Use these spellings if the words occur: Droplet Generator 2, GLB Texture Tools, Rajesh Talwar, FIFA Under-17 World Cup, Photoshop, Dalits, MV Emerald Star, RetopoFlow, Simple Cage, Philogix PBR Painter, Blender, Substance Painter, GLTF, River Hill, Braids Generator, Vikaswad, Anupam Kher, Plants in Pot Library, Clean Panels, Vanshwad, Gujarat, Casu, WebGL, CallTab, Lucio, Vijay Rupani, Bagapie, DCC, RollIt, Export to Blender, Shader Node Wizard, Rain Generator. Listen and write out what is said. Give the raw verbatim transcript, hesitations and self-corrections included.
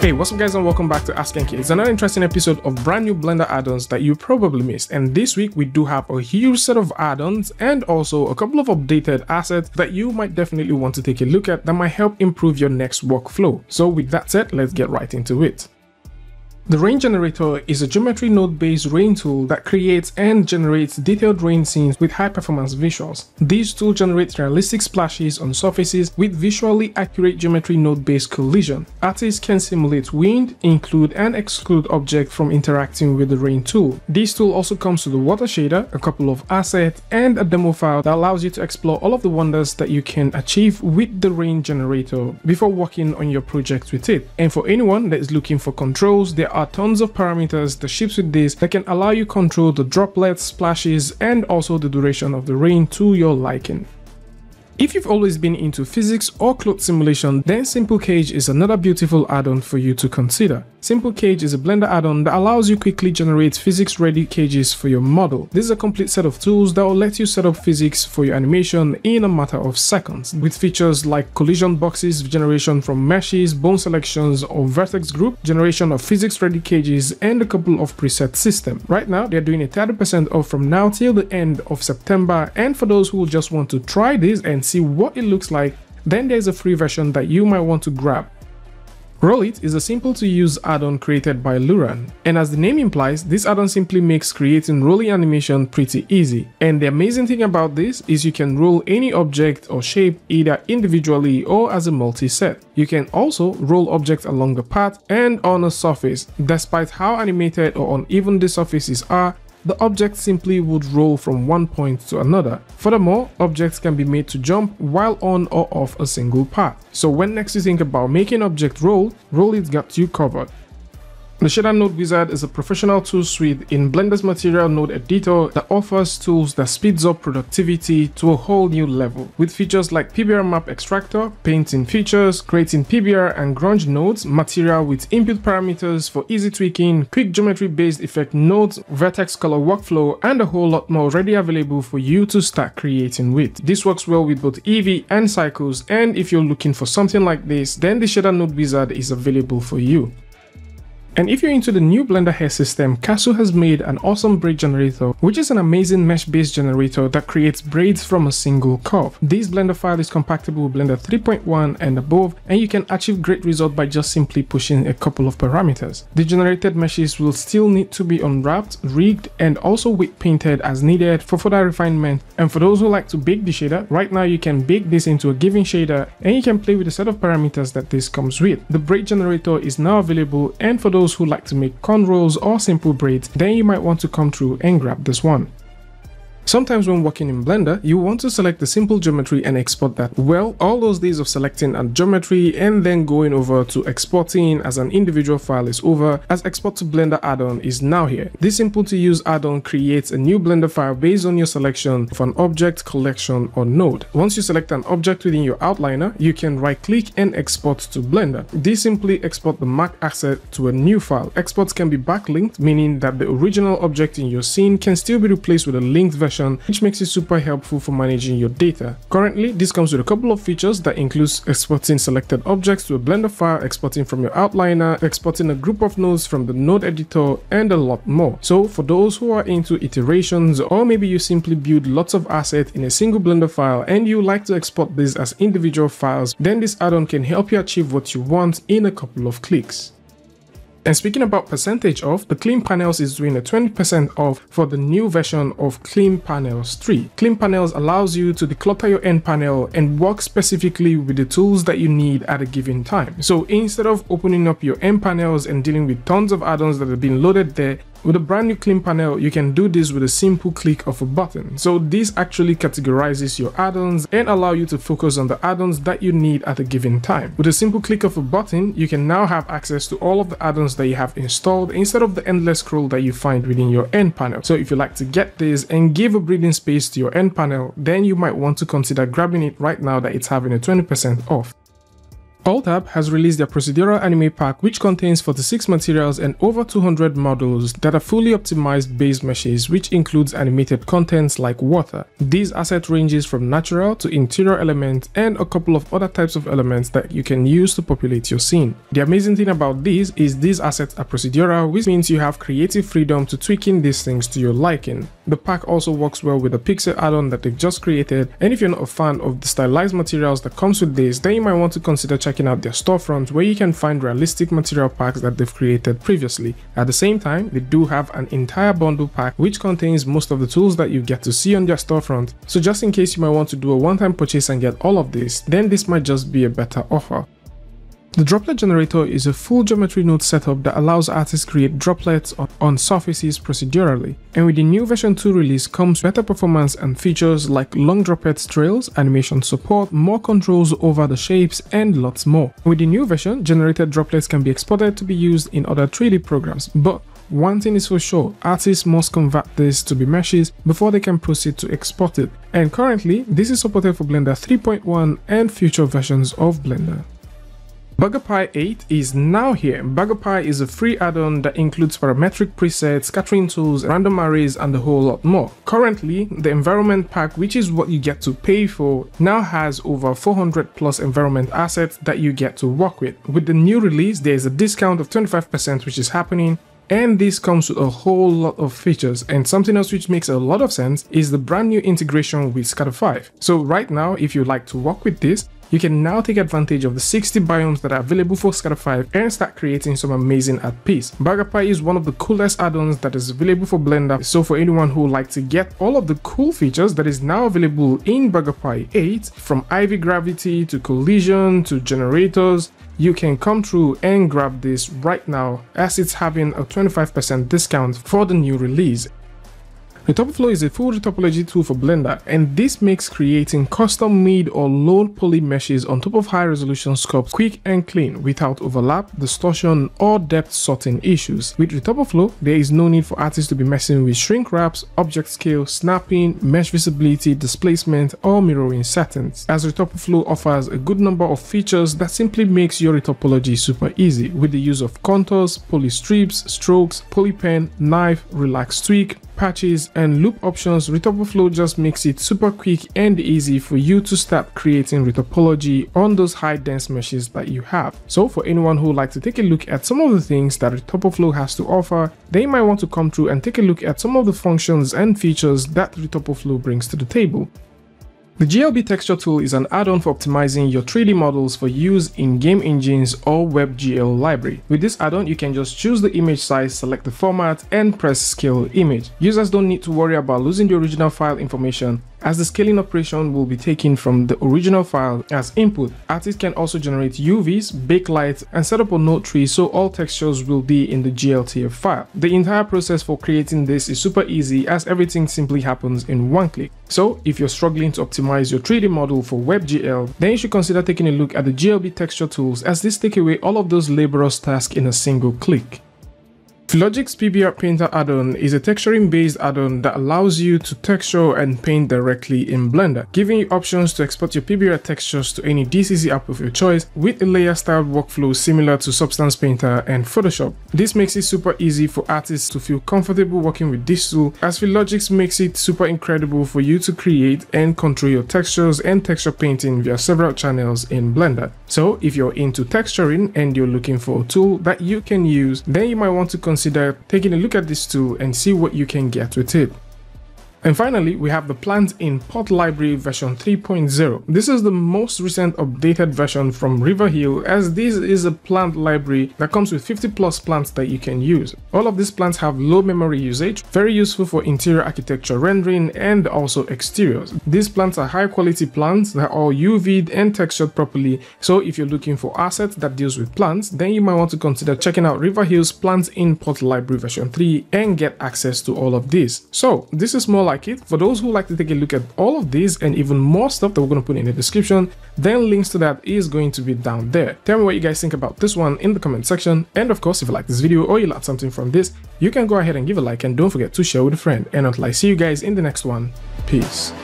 Hey, what's up guys and welcome back to Ask N K. It's another interesting episode of brand new Blender add-ons that you probably missed, and this week we do have a huge set of add-ons and also a couple of updated assets that you might definitely want to take a look at that might help improve your next workflow. So with that said, let's get right into it. The Rain Generator is a geometry node-based rain tool that creates and generates detailed rain scenes with high-performance visuals. This tool generates realistic splashes on surfaces with visually accurate geometry node-based collision. Artists can simulate wind, include and exclude objects from interacting with the rain tool. This tool also comes with a water shader, a couple of assets, and a demo file that allows you to explore all of the wonders that you can achieve with the Rain Generator before working on your project with it. And for anyone that is looking for controls, there are Are tons of parameters that ships with this that can allow you control the droplets, splashes, and also the duration of the rain to your liking. If you've always been into physics or cloth simulation, then Simple Cage is another beautiful add-on for you to consider. Simple Cage is a Blender add-on that allows you quickly generate physics-ready cages for your model. This is a complete set of tools that will let you set up physics for your animation in a matter of seconds, with features like collision boxes, generation from meshes, bone selections or vertex group, generation of physics-ready cages, and a couple of preset systems. Right now, they're doing a thirty percent off from now till the end of September, and for those who just want to try this and see what it looks like, then there's a free version that you might want to grab. RollIt is a simple to use add-on created by Luran, and as the name implies, this add-on simply makes creating rolling animation pretty easy. And the amazing thing about this is you can roll any object or shape either individually or as a multi-set. You can also roll objects along a path and on a surface. Despite how animated or uneven the surfaces are, the object simply would roll from one point to another. Furthermore, objects can be made to jump while on or off a single path. So when next you think about making object roll, RollIt got you covered. The Shader Node Wizard is a professional tool suite in Blender's Material Node Editor that offers tools that speeds up productivity to a whole new level. With features like P B R Map Extractor, painting features, creating P B R and grunge nodes, material with input parameters for easy tweaking, quick geometry-based effect nodes, vertex color workflow, and a whole lot more already available for you to start creating with. This works well with both E V and Cycles, and if you're looking for something like this, then the Shader Node Wizard is available for you. And if you're into the new Blender hair system, Casu has made an awesome braid generator, which is an amazing mesh-based generator that creates braids from a single curve. This Blender file is compatible with Blender three point one and above, and you can achieve great results by just simply pushing a couple of parameters. The generated meshes will still need to be unwrapped, rigged, and also wet painted as needed for further refinement. And for those who like to bake the shader, right now you can bake this into a given shader, and you can play with the set of parameters that this comes with. The braid generator is now available, and for those who like to make cornrows or simple braids, then you might want to come through and grab this one. Sometimes when working in Blender, you want to select a simple geometry and export that. Well, all those days of selecting a geometry and then going over to exporting as an individual file is over, as Export to Blender add-on is now here. This simple to use add-on creates a new Blender file based on your selection of an object, collection, or node. Once you select an object within your outliner, you can right-click and export to Blender. This simply exports the marked asset to a new file. Exports can be backlinked, meaning that the original object in your scene can still be replaced with a linked version, which makes it super helpful for managing your data. Currently, this comes with a couple of features that includes exporting selected objects to a Blender file, exporting from your outliner, exporting a group of nodes from the node editor, and a lot more. So for those who are into iterations, or maybe you simply build lots of assets in a single Blender file and you like to export these as individual files, then this add-on can help you achieve what you want in a couple of clicks. And speaking about percentage off, the Clean Panels is doing a twenty percent off for the new version of Clean Panels three. Clean Panels allows you to declutter your end panel and work specifically with the tools that you need at a given time. So instead of opening up your end panels and dealing with tons of add-ons that have been loaded there, with a brand new Clean Panel, you can do this with a simple click of a button. So this actually categorizes your add-ons and allow you to focus on the add-ons that you need at a given time. With a simple click of a button, you can now have access to all of the add-ons that you have installed instead of the endless scroll that you find within your end panel. So if you like to get this and give a breathing space to your end panel, then you might want to consider grabbing it right now that it's having a twenty percent off. CallTab has released their procedural anime pack, which contains forty-six materials and over two hundred models that are fully optimized base meshes, which includes animated contents like water. These asset ranges from natural to interior elements and a couple of other types of elements that you can use to populate your scene. The amazing thing about these is these assets are procedural, which means you have creative freedom to tweaking these things to your liking. The pack also works well with the pixel add-on that they've just created, and if you're not a fan of the stylized materials that comes with this, then you might want to consider checking out their storefront where you can find realistic material packs that they've created previously. At the same time, they do have an entire bundle pack which contains most of the tools that you get to see on their storefront, so just in case you might want to do a one-time purchase and get all of this, then this might just be a better offer. The Droplet Generator is a full geometry node setup that allows artists to create droplets on, on surfaces procedurally, and with the new version two release comes better performance and features like long droplets trails, animation support, more controls over the shapes, and lots more. With the new version, generated droplets can be exported to be used in other three D programs, but one thing is for sure, artists must convert this to be meshes before they can proceed to export it, and currently, this is supported for Blender three point one and future versions of Blender. Bagapie eight is now here. Bagapie is a free add-on that includes parametric presets, scattering tools, random arrays, and a whole lot more. Currently, the environment pack, which is what you get to pay for, now has over four hundred plus environment assets that you get to work with. With the new release, there is a discount of twenty-five percent which is happening, and this comes with a whole lot of features. And something else which makes a lot of sense is the brand new integration with Scatter five. So right now, if you like to work with this, you can now take advantage of the sixty biomes that are available for Scatter five and start creating some amazing art piece. Bagapie is one of the coolest add-ons that is available for Blender, so for anyone who would like to get all of the cool features that is now available in Bagapie eight, from Ivy Gravity to Collision to Generators, you can come through and grab this right now as it's having a twenty-five percent discount for the new release. RetopoFlow is a full retopology tool for Blender, and this makes creating custom-made or low-poly meshes on top of high-resolution sculpts quick and clean without overlap, distortion, or depth sorting issues. With RetopoFlow, there is no need for artists to be messing with shrink wraps, object scale, snapping, mesh visibility, displacement, or mirroring settings, as RetopoFlow offers a good number of features that simply makes your retopology super easy with the use of contours, poly strips, strokes, poly pen, knife, relaxed tweak, patches, and loop options. RetopoFlow just makes it super quick and easy for you to start creating retopology on those high dense meshes that you have. So for anyone who would like to take a look at some of the things that RetopoFlow has to offer, they might want to come through and take a look at some of the functions and features that RetopoFlow brings to the table. The G L B Texture Tool is an add-on for optimizing your three D models for use in game engines or WebGL library. With this add-on, you can just choose the image size, select the format, and press Scale Image. Users don't need to worry about losing the original file information, as the scaling operation will be taken from the original file as input. Artists can also generate U Vs, backlight, and set up a node tree so all textures will be in the G L T F file. The entire process for creating this is super easy as everything simply happens in one click. So if you're struggling to optimize your three D model for WebGL, then you should consider taking a look at the G L B Texture Tools, as this takes away all of those laborious tasks in a single click. Philogix P B R Painter add-on is a texturing-based add-on that allows you to texture and paint directly in Blender, giving you options to export your P B R textures to any D C C app of your choice with a layer-styled workflow similar to Substance Painter and Photoshop. This makes it super easy for artists to feel comfortable working with this tool, as Philogix makes it super incredible for you to create and control your textures and texture painting via several channels in Blender. So if you're into texturing and you're looking for a tool that you can use, then you might want to consider Consider taking a look at this tool and see what you can get with it. And finally, we have the Plants in Pot Library version three point zero. This is the most recent updated version from River Hill, as this is a plant library that comes with fifty plus plants that you can use. All of these plants have low memory usage, very useful for interior architecture rendering and also exteriors. These plants are high quality plants that are all U V'd and textured properly, so if you're looking for assets that deals with plants, then you might want to consider checking out River Hill's Plants in Pot Library version three and get access to all of this. So this is more like it. For those who like to take a look at all of these and even more stuff that we're going to put in the description, then links to that is going to be down there. Tell me what you guys think about this one in the comment section, and of course, if you like this video or you learned something from this, you can go ahead and give a like, and don't forget to share with a friend, and until I see you guys in the next one, peace.